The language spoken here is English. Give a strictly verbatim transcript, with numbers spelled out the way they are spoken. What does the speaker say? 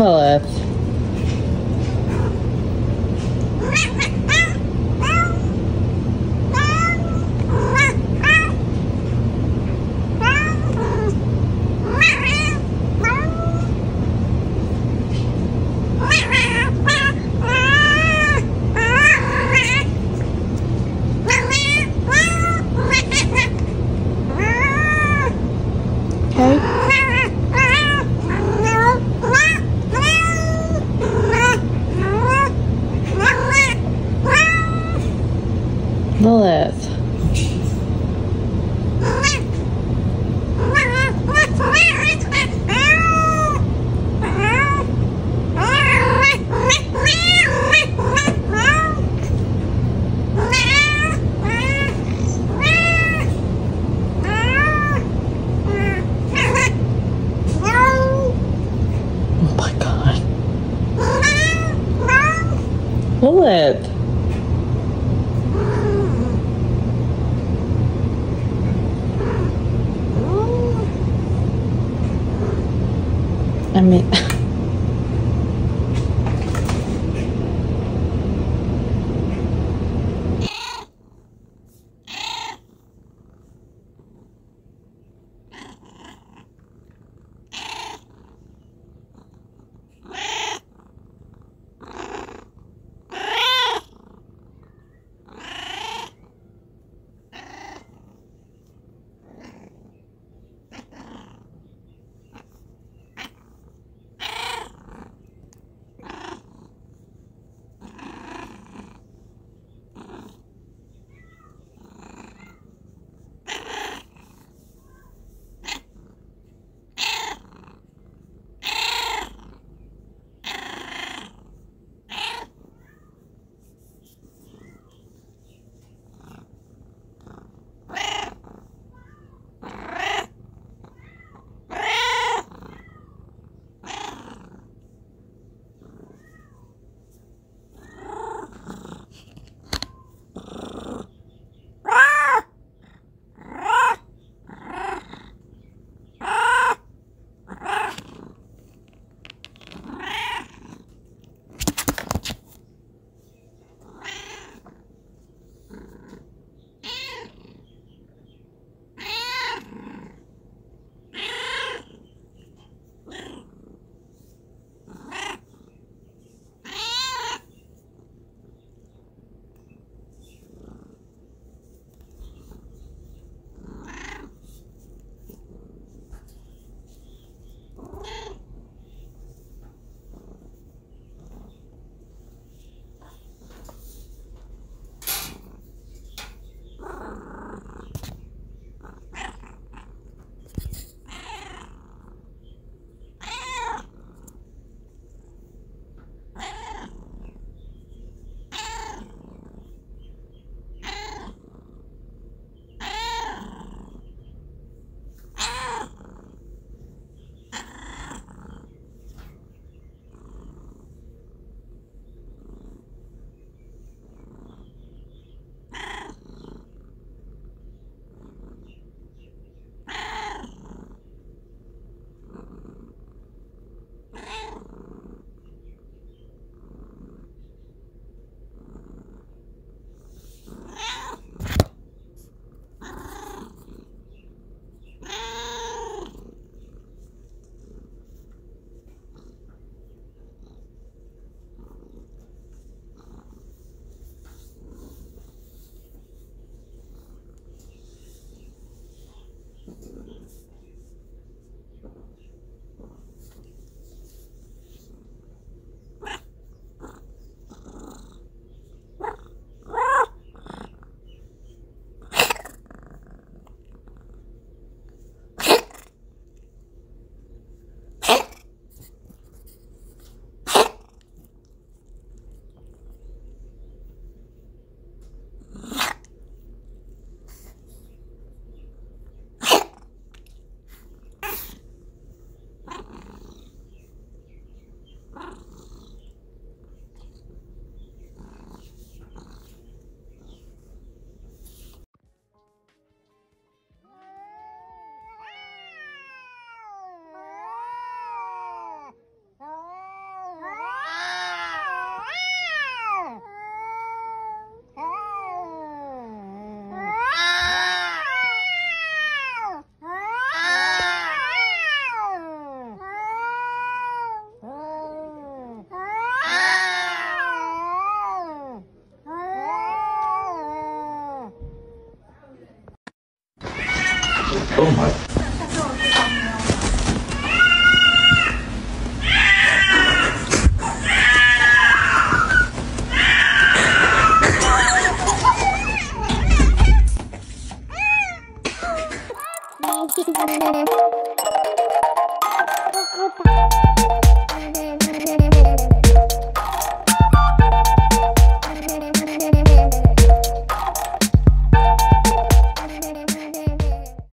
Well, that's... Lilith. Oh my God. Lilith. I mean, Oh my.